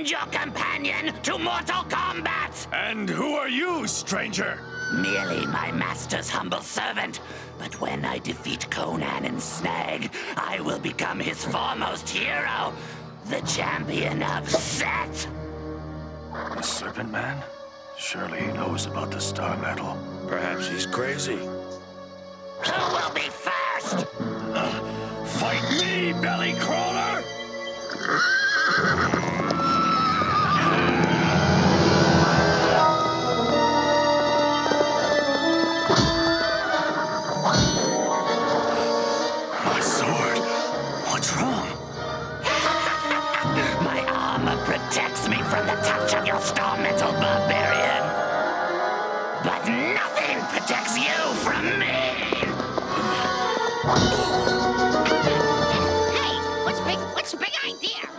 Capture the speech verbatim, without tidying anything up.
and your companion to mortal combat! And who are you, stranger? Merely my master's humble servant. But when I defeat Conan and Snagg, I will become his foremost hero, the champion of Set! The Serpent-Man? Surely he knows about the star metal. Perhaps he's crazy. Who will be first? Uh, fight me, belly crawler! My sword! What's wrong? My armor protects me from the touch of your star metal barbarian. But nothing protects you from me! Hey! What's big, what's the big idea?